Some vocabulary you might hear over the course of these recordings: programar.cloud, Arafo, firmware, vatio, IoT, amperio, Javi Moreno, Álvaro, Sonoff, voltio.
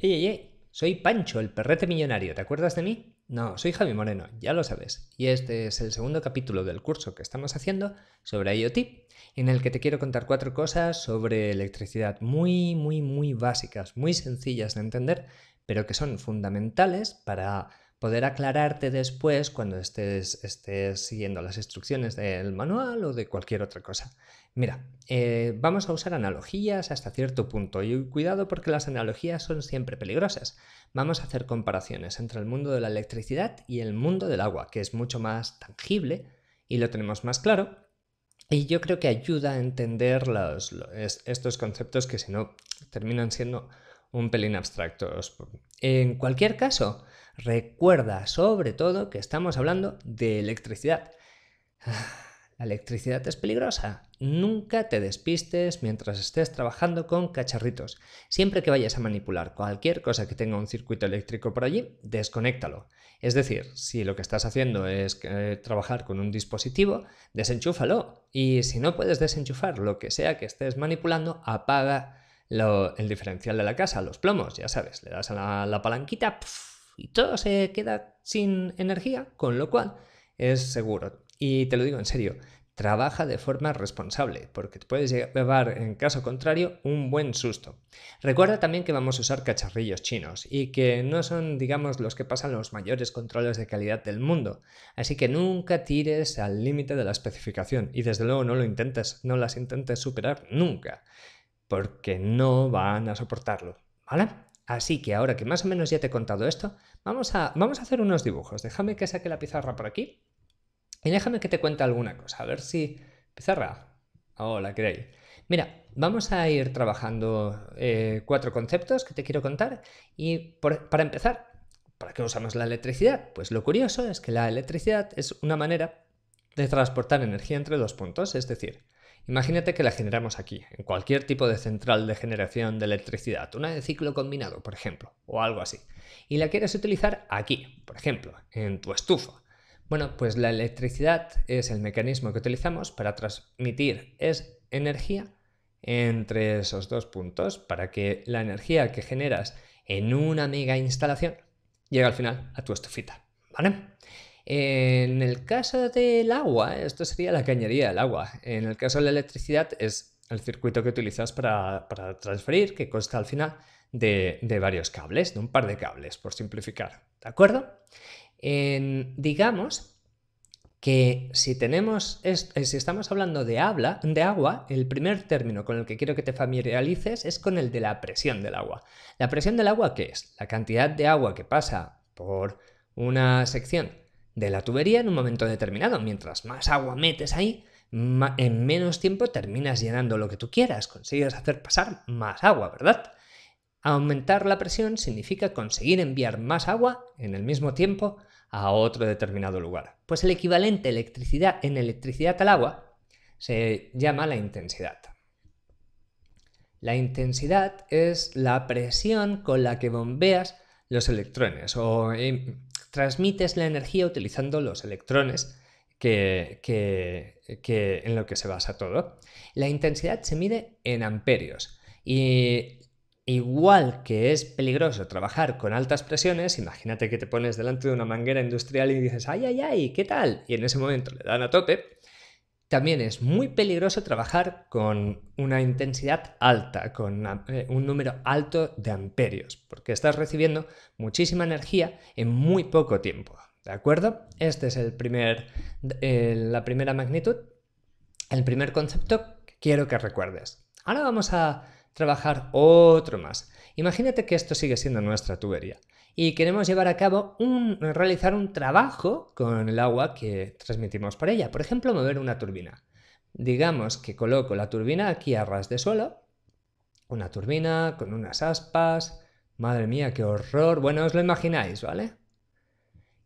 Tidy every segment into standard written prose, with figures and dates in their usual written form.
Ey, soy Pancho, el perrete millonario, ¿te acuerdas de mí? No, soy Javi Moreno, ya lo sabes, y este es el segundo capítulo del curso que estamos haciendo sobre IoT, en el que te quiero contar 4 cosas sobre electricidad muy básicas, muy sencillas de entender, pero que son fundamentales para poder aclararte después cuando estés siguiendo las instrucciones del manual o de cualquier otra cosa. Mira, vamos a usar analogías hasta cierto punto y cuidado porque las analogías son siempre peligrosas. Vamos a hacer comparaciones entre el mundo de la electricidad y el mundo del agua, que es mucho más tangible y lo tenemos más claro. Y yo creo que ayuda a entender estos conceptos que si no terminan siendo un pelín abstractos. En cualquier caso, recuerda sobre todo que estamos hablando de electricidad. La electricidad es peligrosa. Nunca te despistes mientras estés trabajando con cacharritos. Siempre que vayas a manipular cualquier cosa que tenga un circuito eléctrico por allí, desconéctalo. Es decir, si lo que estás haciendo es trabajar con un dispositivo, desenchúfalo. Y si no puedes desenchufar lo que sea que estés manipulando, apaga el diferencial de la casa, los plomos, ya sabes, le das a la palanquita y todo se queda sin energía, con lo cual es seguro. Y te lo digo en serio, trabaja de forma responsable, porque te puedes llevar, en caso contrario, un buen susto. Recuerda también que vamos a usar cacharrillos chinos y que no son, digamos, los que pasan los mayores controles de calidad del mundo. Así que nunca tires al límite de la especificación y desde luego no las intentes superar nunca, porque no van a soportarlo, ¿vale? Así que ahora que más o menos ya te he contado esto, vamos a hacer unos dibujos. Déjame que saque la pizarra por aquí y déjame que te cuente alguna cosa. A ver si... Pizarra. Hola, ¿qué tal? Mira, vamos a ir trabajando 4 conceptos que te quiero contar. Y para empezar, ¿para qué usamos la electricidad? Pues lo curioso es que la electricidad es una manera de transportar energía entre dos puntos, es decir, imagínate que la generamos aquí, en cualquier tipo de central de generación de electricidad, una de ciclo combinado, por ejemplo, o algo así, y la quieres utilizar aquí, por ejemplo, en tu estufa. Bueno, pues la electricidad es el mecanismo que utilizamos para transmitir energía entre esos dos puntos, para que la energía que generas en una mega instalación llegue al final a tu estufita, ¿vale? En el caso del agua, esto sería la cañería del agua. En el caso de la electricidad es el circuito que utilizas para transferir, que consta al final de varios cables, de un par de cables, por simplificar, ¿de acuerdo? Digamos que si estamos hablando de agua, el primer término con el que quiero que te familiarices es con el de la presión del agua. ¿La presión del agua qué es? La cantidad de agua que pasa por una sección de la tubería en un momento determinado. Mientras más agua metes ahí, en menos tiempo terminas llenando lo que tú quieras, consigues hacer pasar más agua, ¿verdad? Aumentar la presión significa conseguir enviar más agua en el mismo tiempo a otro determinado lugar. Pues el equivalente en electricidad al agua se llama la intensidad. La intensidad es la presión con la que bombeas los electrones o transmites la energía utilizando los electrones en lo que se basa todo. La intensidad se mide en amperios y igual que es peligroso trabajar con altas presiones, imagínate que te pones delante de una manguera industrial y dices ¡ay! ¿Qué tal? Y en ese momento le dan a tope. También es muy peligroso trabajar con una intensidad alta, con un número alto de amperios, porque estás recibiendo muchísima energía en muy poco tiempo, ¿de acuerdo? Este es la primera magnitud, el primer concepto que quiero que recuerdes. Ahora vamos a trabajar otro más. Imagínate que esto sigue siendo nuestra tubería y queremos llevar a cabo realizar un trabajo con el agua que transmitimos por ella. Por ejemplo, mover una turbina. Digamos que coloco la turbina aquí a ras de suelo. Una turbina con unas aspas. Madre mía, qué horror. Bueno, os lo imagináis, ¿vale?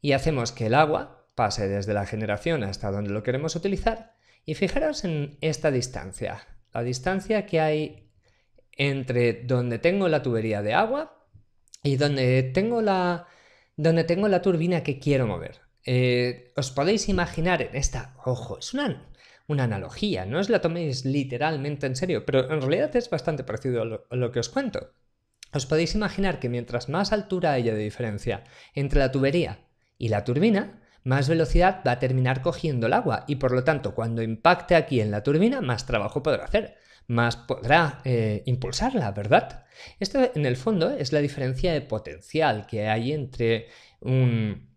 Y hacemos que el agua pase desde la generación hasta donde lo queremos utilizar. Y fijaros en esta distancia. La distancia que hay entre donde tengo la tubería de agua y donde tengo la turbina que quiero mover. Os podéis imaginar en esta... Ojo, es una analogía, no os la toméis literalmente en serio, pero en realidad es bastante parecido a lo que os cuento. Os podéis imaginar que mientras más altura haya de diferencia entre la tubería y la turbina, más velocidad va a terminar cogiendo el agua y por lo tanto cuando impacte aquí en la turbina más trabajo podrá hacer, más podrá impulsarla, ¿verdad? Esto en el fondo es la diferencia de potencial que hay entre un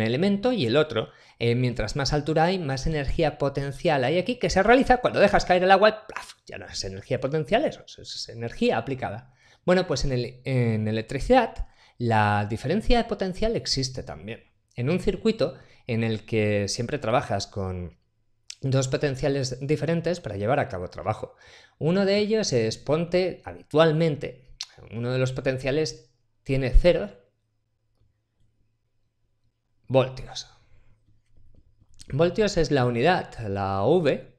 elemento y el otro. Mientras más altura hay, más energía potencial hay aquí que se realiza cuando dejas caer el agua y ¡plaf! Ya no es energía potencial, eso es energía aplicada. Bueno, pues en electricidad la diferencia de potencial existe también. En un circuito en el que siempre trabajas con dos potenciales diferentes para llevar a cabo trabajo. Uno de ellos es, ponte, habitualmente, uno de los potenciales tiene 0 voltios. Voltios es la unidad, la V,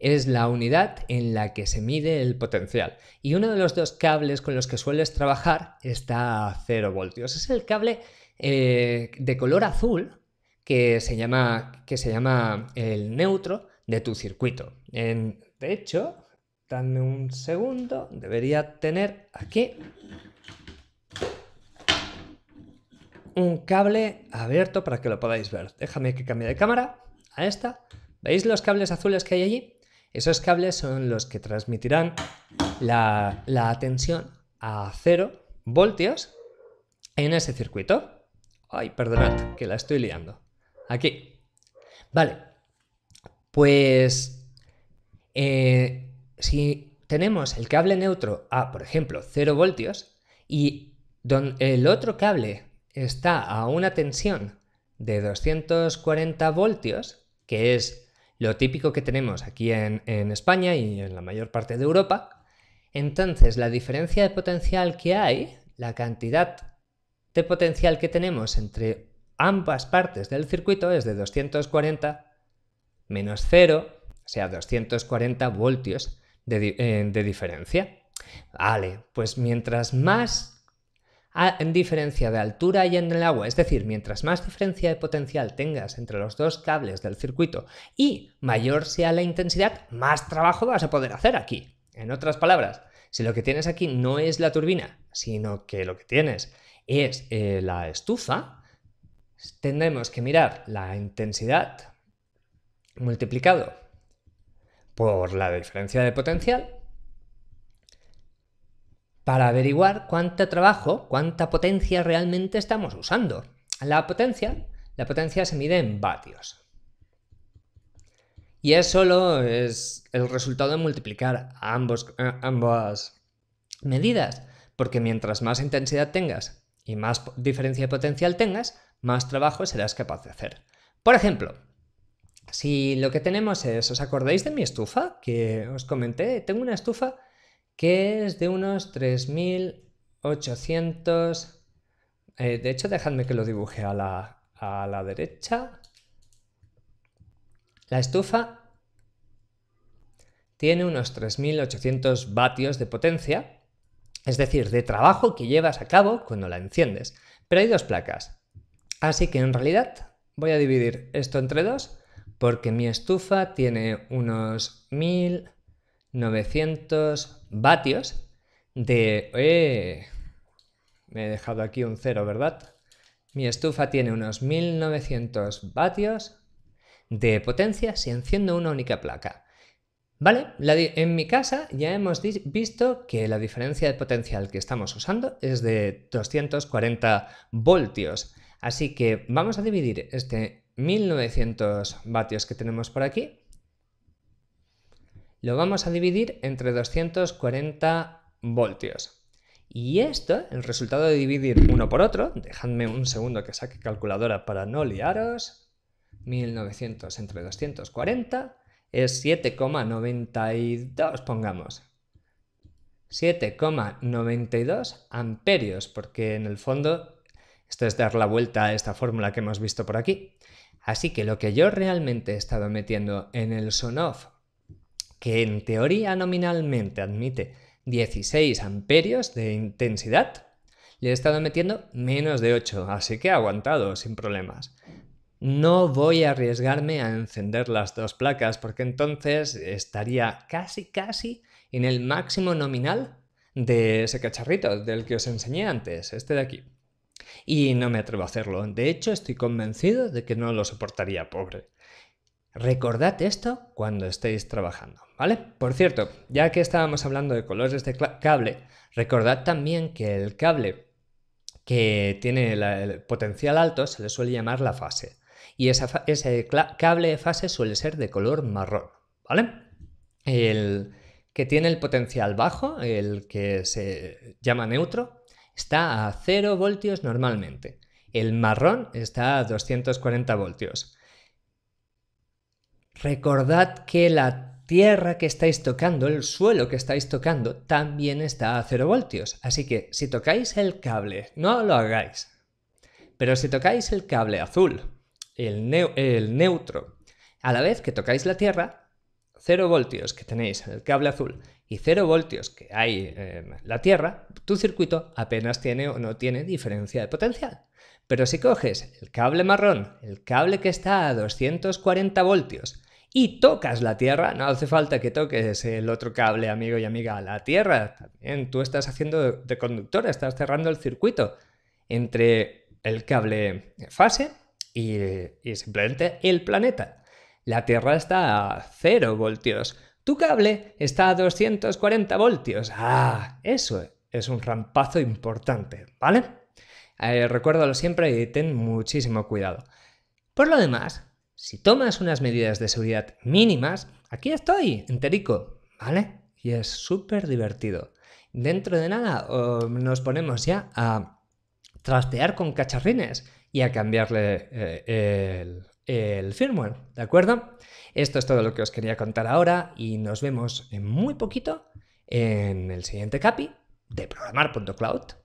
es la unidad en la que se mide el potencial. Y uno de los dos cables con los que sueles trabajar está a 0 voltios. Es el cable de color azul que se llama el neutro de tu circuito. De hecho, dame un segundo, debería tener aquí un cable abierto para que lo podáis ver. Déjame que cambie de cámara a esta. ¿Veis los cables azules que hay allí? Esos cables son los que transmitirán la tensión a 0 voltios en ese circuito. Ay, perdonad, que la estoy liando. Aquí. Vale. Pues si tenemos el cable neutro a, por ejemplo, 0 voltios y el otro cable está a una tensión de 240 voltios, que es lo típico que tenemos aquí en España y en la mayor parte de Europa, entonces la diferencia de potencial que hay, la cantidad de potencial que tenemos entre ambas partes del circuito es de 240 menos 0, o sea, 240 voltios de diferencia. Vale, pues mientras más diferencia de altura hay en el agua, es decir, mientras más diferencia de potencial tengas entre los dos cables del circuito y mayor sea la intensidad, más trabajo vas a poder hacer aquí. En otras palabras, si lo que tienes aquí no es la turbina, sino que lo que tienes es la estufa, tendremos que mirar la intensidad multiplicado por la diferencia de potencial para averiguar cuánto trabajo, cuánta potencia realmente estamos usando. La potencia se mide en vatios. Y eso solo es el resultado de multiplicar ambas medidas, porque mientras más intensidad tengas, y más diferencia de potencial tengas, más trabajo serás capaz de hacer. Por ejemplo, si lo que tenemos es, ¿os acordáis de mi estufa? Que os comenté, tengo una estufa que es de unos 3.800... de hecho, dejadme que lo dibuje a la derecha. La estufa tiene unos 3.800 vatios de potencia. Es decir, de trabajo que llevas a cabo cuando la enciendes. Pero hay dos placas. Así que en realidad voy a dividir esto entre dos porque mi estufa tiene unos 1900 vatios de... Me he dejado aquí un 0, ¿verdad? Mi estufa tiene unos 1900 vatios de potencia si enciendo una única placa. ¿Vale? En mi casa ya hemos visto que la diferencia de potencial que estamos usando es de 240 voltios. Así que vamos a dividir este 1900 vatios que tenemos por aquí. Lo vamos a dividir entre 240 voltios. Y esto, el resultado de dividir uno por otro, dejadme un segundo que saque calculadora para no liaros. 1900 entre 240... es 7,92, pongamos. 7,92 amperios, porque en el fondo esto es dar la vuelta a esta fórmula que hemos visto por aquí. Así que lo que yo realmente he estado metiendo en el Sonoff, que en teoría nominalmente admite 16 amperios de intensidad, le he estado metiendo menos de 8, así que he aguantado sin problemas. No voy a arriesgarme a encender las dos placas porque entonces estaría casi en el máximo nominal de ese cacharrito del que os enseñé antes, este de aquí. Y no me atrevo a hacerlo. De hecho, estoy convencido de que no lo soportaría, pobre. Recordad esto cuando estéis trabajando, ¿vale? Por cierto, ya que estábamos hablando de colores de cable, recordad también que el cable que tiene el potencial alto se le suele llamar la fase. Y ese cable de fase suele ser de color marrón, ¿vale? El que tiene el potencial bajo, el que se llama neutro, está a 0 voltios normalmente. El marrón está a 240 voltios. Recordad que la tierra que estáis tocando, el suelo que estáis tocando, también está a 0 voltios. Así que si tocáis el cable, no lo hagáis. Pero si tocáis el cable azul, el neutro, a la vez que tocáis la tierra, 0 voltios que tenéis en el cable azul y 0 voltios que hay en la tierra, tu circuito apenas tiene o no tiene diferencia de potencial. Pero si coges el cable marrón, el cable que está a 240 voltios, y tocas la tierra, no hace falta que toques el otro cable, amigo y amiga, a la tierra. También tú estás haciendo de conductor, estás cerrando el circuito entre el cable fase y simplemente el planeta. La tierra está a 0 voltios. Tu cable está a 240 voltios. ¡Ah! Eso es un rampazo importante, ¿vale? Recuérdalo siempre y ten muchísimo cuidado. Por lo demás, si tomas unas medidas de seguridad mínimas, aquí estoy, enterico, ¿vale? Y es súper divertido. Dentro de nada nos ponemos ya a trastear con cacharrines y a cambiarle el firmware, ¿de acuerdo? Esto es todo lo que os quería contar ahora y nos vemos en muy poquito en el siguiente capi de programar.cloud.